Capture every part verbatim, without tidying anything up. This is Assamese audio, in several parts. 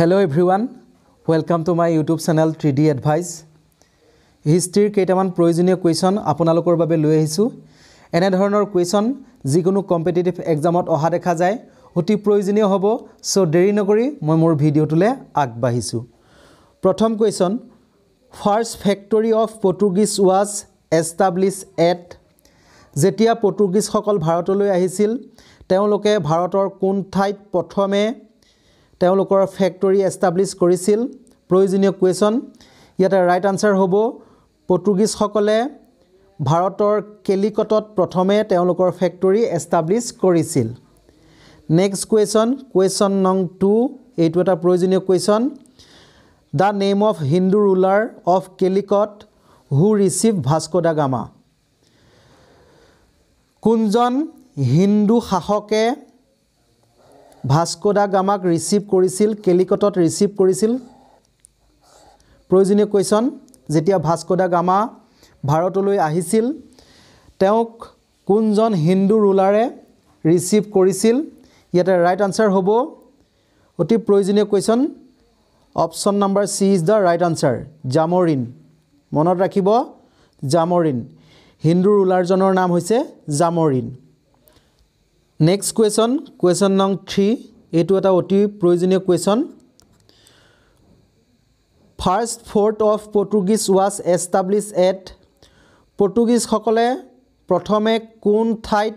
Hello everyone, welcome to my YouTube channel three D Advice. History কেটামান প্রয়োজনীয় কোয়েশ্চন আপোনালোকৰ বাবে লৈ আহিছো। এনে ধৰণৰ কোয়েশ্চন যিকোনো কম্পিটিটিভ এক্সামত অহা দেখা যায় অতি প্ৰয়োজনীয় হ'ব। সো দেৰি নকৰি মই মোৰ ভিডিওটোলে আগবাঢ়িছো। প্ৰথম question, first factory of Portuguese was establish at. যেতিয়া পৰ্তুগিজ সকল ভাৰতলৈ আহিছিল তেওঁলোকে ভাৰতৰ কোন ঠাইত প্ৰথমে তেওঁলোকৰ ফ্যাক্টৰি এস্টাবলিশ কৰিছিল? প্ৰয়োজনীয় কোয়েশ্চন। ইয়াতে ৰাইট আনসাৰ হ'ব পৰ্তুগিজ সকলে ভাৰতৰ কেলিকটত প্ৰথমে তেওঁলোকৰ ফ্যাক্টৰি এস্টাবলিশ কৰিছিল। নেক্সট কোয়েশ্চন, কোয়েশ্চন নং দুই, এইটো এটা প্ৰয়োজনীয় question. The name of Hindu ruler of Calicut who receive Vasco da Gama. কোনজন হিন্দু শাসকে ভাস্কো দা গামাক রিসিভ কৰিছিল, কেলিকটত ৰিসিভ কৰিছিল? প্ৰয়োজনীয় কোয়েশ্চন। যেতিয়া ভাস্কো দা গামা ভাৰতলৈ আহিছিল তেওঁক কোনজন হিন্দু ৰুলাৰে ৰিসিভ কৰিছিল? ইয়াতে ৰাইট আনসাৰ হব অতি প্ৰয়োজনীয় question, option number C is the right answer, Zamorin. মনত ৰাখিব জামৰিন, হিন্দু ৰুলাৰজনৰ নাম হৈছে জামৰিন। নেক্সট কোয়েশ্চন, কোয়েশ্চন নং থ্রি, এইটো এটা অতি প্রয়োজনীয় question. First fort of Portuguese was establish at. Portuguese সকলে প্রথমে কোন ঠাইত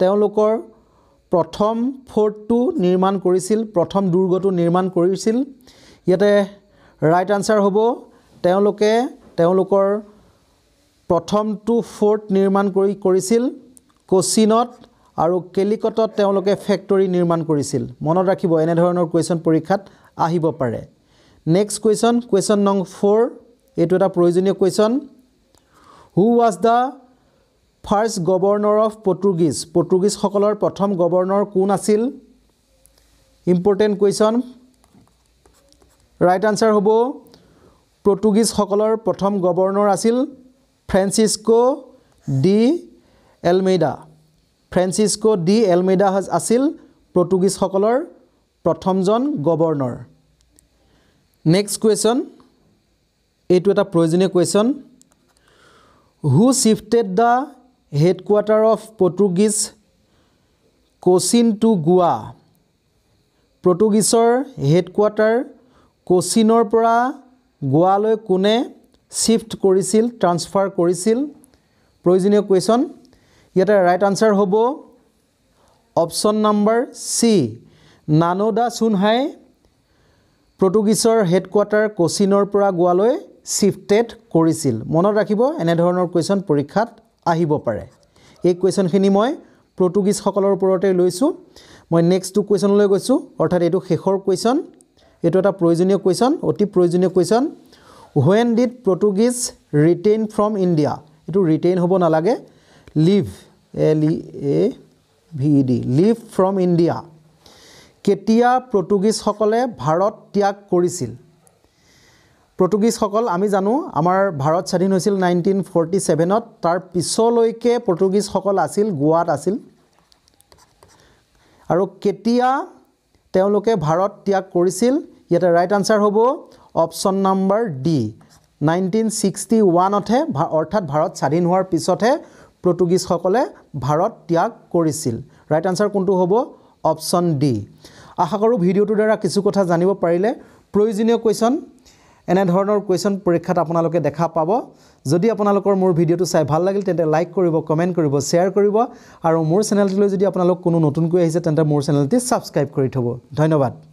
তেওঁলোকৰ প্ৰথম ফোৰ্টটো নিৰ্মাণ কৰিছিল, প্ৰথম দুৰ্গটো নিৰ্মাণ কৰিছিল? ইয়াতে ৰাইট আনসাৰ হব তেওঁলোকে তেওঁলোকৰ প্ৰথমটো ফোৰ্ট নিৰ্মাণ কৰি কৰিছিল কোচিনত, আৰু কেলিকটত তেওঁলোকে ফ্যাক্টৰি নিৰ্মাণ কৰিছিল। মনত ৰাখিব এনে ধৰণৰ কোয়েশ্চন পৰীক্ষাত আহিব পাৰে। নেক্সট কোয়েশ্চন, কোয়েশ্চন নং ফোৰ, এইটো এটা প্ৰয়োজনীয় question. Who was the first governor of Portuguese. Portuguese সকলৰ প্ৰথম গভৰ্নৰ কোন আছিল? Important question. ৰাইট আনসাৰ হব পৰ্তুগিজ সকলৰ প্ৰথম গভৰ্নৰ আছিল ফ্ৰান্সিসকো ডি এলমেইডা। ফ্ৰান্সিসকো ডি এলমেইডা আছিল পৰ্তুগিজ সকলৰ প্ৰথমজন গভৰ্নৰ। নেক্সট কোয়েশ্চন, এইটো এটা প্ৰয়োজনীয় question. Who shifted the headquarter of Portuguese Cochin to Goa. পৰ্তুগিজৰ হেডকোয়াৰ্টাৰ কোচিনৰ পৰা গোৱালৈ কোনে শিফট কৰিছিল, ট্ৰান্সফাৰ কৰিছিল? প্ৰয়োজনীয় কোয়েশ্চন। ইয়াতে ৰাইট আনসাৰ হব option number C, Nuno da সুনহাই। পৰ্তুগিজৰ headquarter কোচিনৰ পৰা গোৱালৈ শিফটেড কৰিছিল। মনত ৰাখিব এনে ধৰণৰ কোয়েশ্চন পৰীক্ষাত আহিব পাৰে। এই কোয়েশ্চনখিনি মই পৰ্তুগিজ সকলৰ ওপৰতে লৈছো। মই নেক্সট টু কোয়েশ্চনলৈ গৈছো, অৰ্থাৎ এইটো শেষৰ কোয়েশ্চন। এইটো এটা প্ৰয়োজনীয় কোয়েশ্চন, অতি প্ৰয়োজনীয় question. When did Portuguese retain from India. এইটো ৰিটেইন হ'ব নালাগে, leave, L E A V D, leave from India. কেতিয়া পৰ্তুগিজ সকলে ভাৰত ত্যাগ কৰিছিল? পৰ্তুগিজ সকল আমি জানো আমাৰ ভাৰত স্বাধীন হৈছিল নাইনটিন ফৰ্টি ছেভেনত। তাৰ পিছলৈকে পৰ্তুগিজ সকল আছিল গোৱাত আছিল, আৰু কেতিয়া তেওঁলোকে ভাৰত ত্যাগ কৰিছিল? ইয়াতে ৰাইট আনসাৰ হ'ব option number D, nineteen sixty ওৱানতহে, অৰ্থাৎ ভাৰত স্বাধীন হোৱাৰ পিছতহে পৰ্তুগিজ সকলে ভাৰত ত্যাগ কৰিছিল। ৰাইট আনসাৰ কোনটো হ'ব? Option D. আশা কৰোঁ ভিডিওটোৰ দ্বাৰা কিছু কথা জানিব পাৰিলে। প্ৰয়োজনীয় কোয়েশ্চন এনে ধৰণৰ কোয়েশ্চন পৰীক্ষাত আপোনালোকে দেখা পাব। যদি আপোনালোকৰ মোৰ ভিডিওটো চাই ভাল লাগিল তেন্তে লাইক কৰিব, কমেণ্ট কৰিব, শ্বেয়াৰ কৰিব, আৰু মোৰ চেনেলটোলৈ যদি আপোনালোক কোনো নতুনকৈ আহিছে তেন্তে মোৰ চেনেলটি ছাবস্ক্ৰাইব কৰি থ'ব। ধন্যবাদ।